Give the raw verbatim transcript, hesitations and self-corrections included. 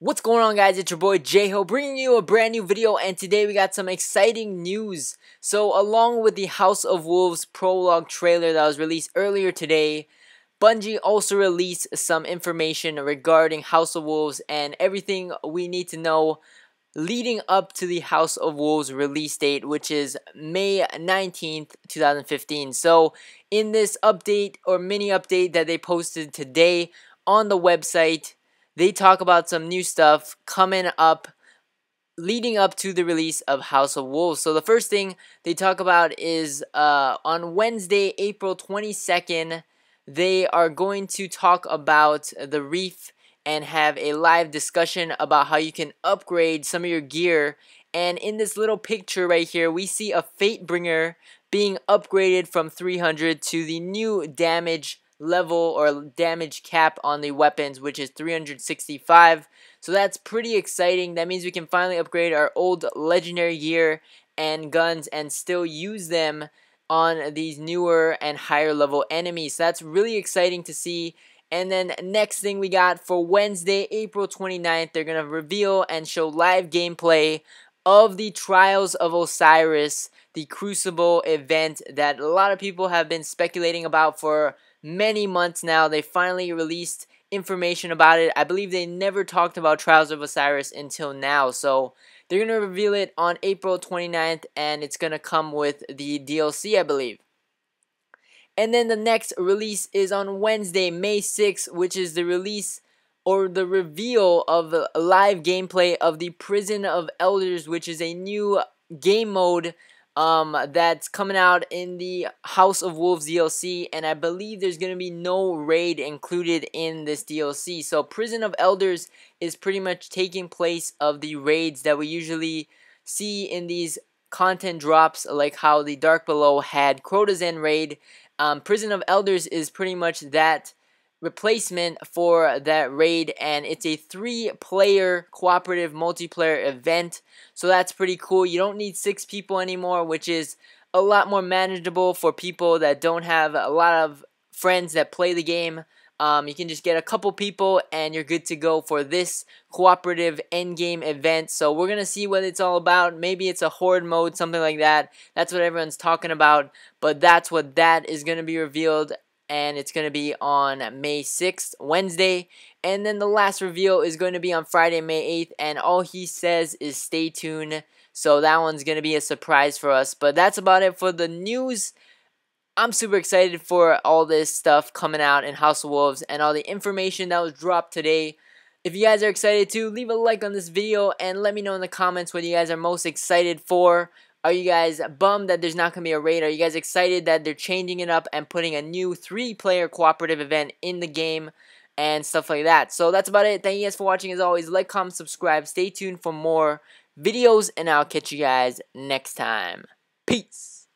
What's going on, guys? It's your boy J-Ho bringing you a brand new video, and today we got some exciting news. So along with the House of Wolves prologue trailer that was released earlier today, Bungie also released some information regarding House of Wolves and everything we need to know leading up to the House of Wolves release date, which is May nineteenth two thousand fifteen. So in this update or mini update that they posted today on the website, they talk about some new stuff coming up, leading up to the release of House of Wolves. So the first thing they talk about is uh, on Wednesday, April twenty-second, they are going to talk about the Reef and have a live discussion about how you can upgrade some of your gear. And in this little picture right here, we see a Fatebringer being upgraded from three hundred to the new damage level or damage cap on the weapons, which is three hundred sixty-five. So that's pretty exciting. That means we can finally upgrade our old legendary gear and guns and still use them on these newer and higher level enemies. So that's really exciting to see. And then next thing we got for Wednesday, April twenty-ninth, they're going to reveal and show live gameplay of the Trials of Osiris, the Crucible event that a lot of people have been speculating about for many months now. They finally released information about it. I believe they never talked about Trials of Osiris until now. So they're going to reveal it on April twenty-ninth, and it's going to come with the D L C, I believe. And then the next release is on Wednesday, May sixth, which is the release or the reveal of live gameplay of the Prison of Elders, which is a new game mode Um, that's coming out in the House of Wolves D L C, and I believe there's going to be no raid included in this D L C. So Prison of Elders is pretty much taking place of the raids that we usually see in these content drops, like how the Dark Below had Crota's End raid. Um, Prison of Elders is pretty much that replacement for that raid, and it's a three player cooperative multiplayer event. So that's pretty cool. You don't need six people anymore, which is a lot more manageable for people that don't have a lot of friends that play the game. Um, you can just get a couple people and you're good to go for this cooperative endgame event. So we're gonna see what it's all about. Maybe it's a horde mode, something like that. That's what everyone's talking about, but that's what that is gonna be revealed. And it's going to be on May sixth, Wednesday. And then the last reveal is going to be on Friday, May eighth. And all he says is stay tuned. So that one's going to be a surprise for us. But that's about it for the news. I'm super excited for all this stuff coming out in House of Wolves and all the information that was dropped today. If you guys are excited too, leave a like on this video and let me know in the comments what you guys are most excited for. Are you guys bummed that there's not going to be a raid? Are you guys excited that they're changing it up and putting a new three player cooperative event in the game and stuff like that? So that's about it. Thank you guys for watching. As always, like, comment, subscribe. Stay tuned for more videos, and I'll catch you guys next time. Peace.